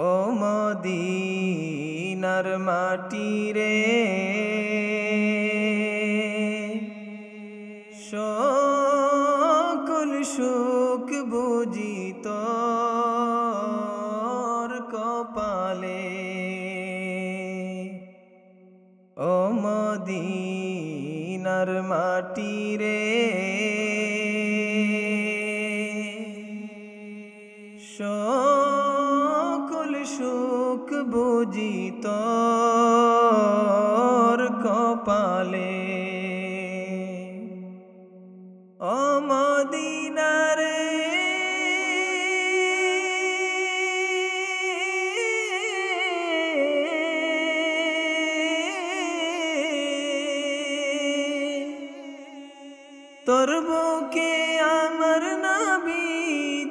ओ मदीनार माटीरे সকল সুখ বুঝি তোর কপালে ও মদিনার মাটিরে সকল সুখ বুঝি তোর কপালে ओ मदीना रे तोर बुके आमर नबी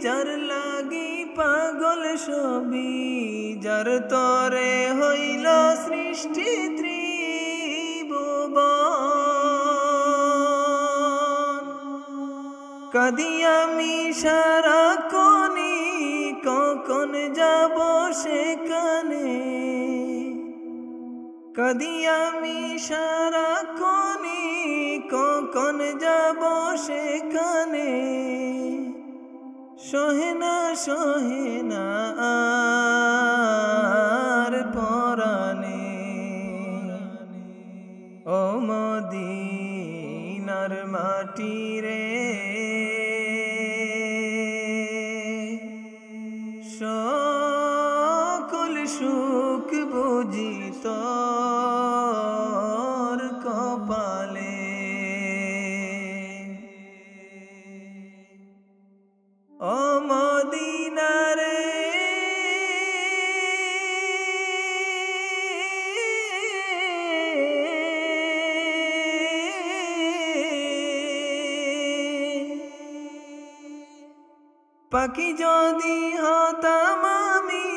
जार लागी पागल सबी जार तोरे हईल सृष्टि कदिया मिशारा कोनी कौन जाबो से काने कदिया मिशारा कोनी कौन जाबो से काने सोहेना सोहेना आर पराने ओ मदीनार माटीरे সকল সুখ বুঝি তোর কপালে ও মদিনা রে পাখি যদি হতাম আমি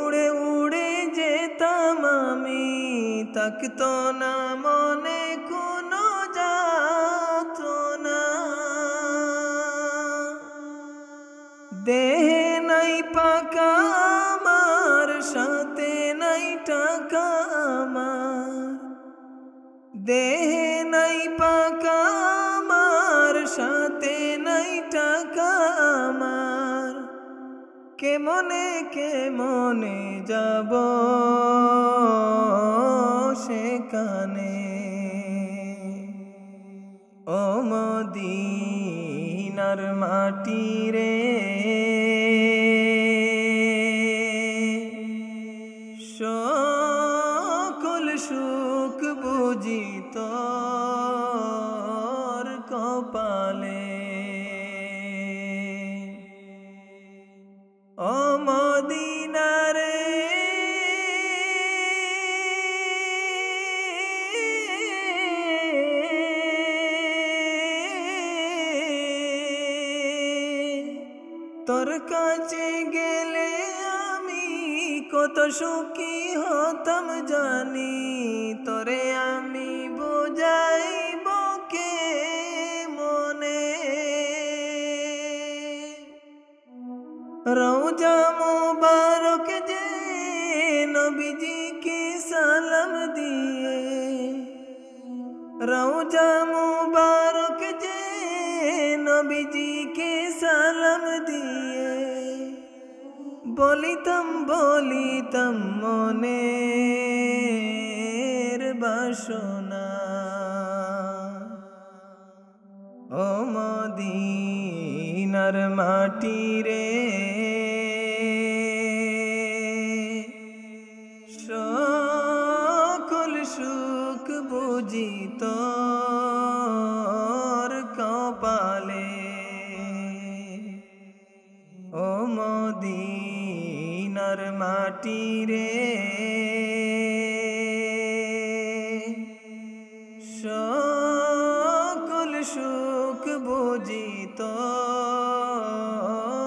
উড়ে উড়ে যেতাম আমি তাকতো না মনে কোনো যাতো না দেহে নাই পাকা আমার সাথে নাই টাকা আমার দেহে নাই পাকা আমার সাথে নাই টাকা के मने जाबो सेखाने ओ मदीनार माटीरे সকল সুখ বুঝি তোর কপালে ओ मदीना रे तोर काछे गेले आमी कत सुखी हतम जानी तोरे आमी बोझाइब के मने रौजा मुबारक जे नबीजी के सलाम दिए रौजा मुबारक जे नबीजी के सलाम दिए बोलितम मनेर बासना ओ मदीनार माटीरे সকল সুখ বুঝি তোর কপালে ও মদিনার মাটিরে সকল সুখ বুঝি তোর।